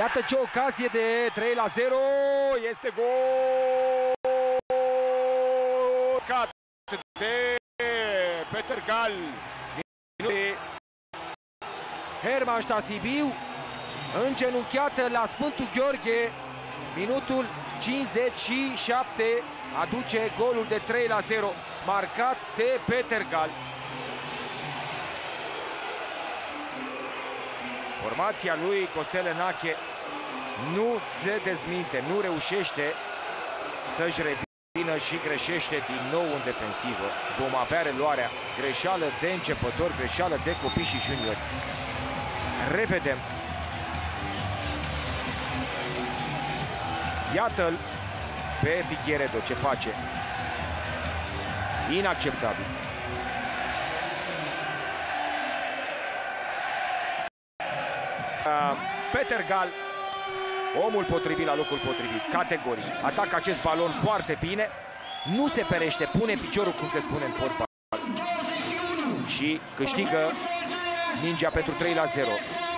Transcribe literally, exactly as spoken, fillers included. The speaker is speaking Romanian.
Iată ce ocazie de trei la zero. Este gol de Péter Gál. Hermannstadt Sibiu, îngenunchiată la Sfântul Gheorghe, minutul cincizeci și șapte, aduce golul de trei la zero, marcat de Péter Gál. Formația lui Costel Enache nu se dezminte, nu reușește să-și revină și greșește din nou în defensivă. Vom avea reluarea, greșeală de începători, greșeală de copii și juniori. Revedem. Iată-l pe Figueredo ce face. Inacceptabil. Péter Gál, omul potrivit la locul potrivit, categoric. Atacă acest balon foarte bine, nu se perește, pune piciorul, cum se spune în fotbal. Și câștigă mingea pentru trei la zero.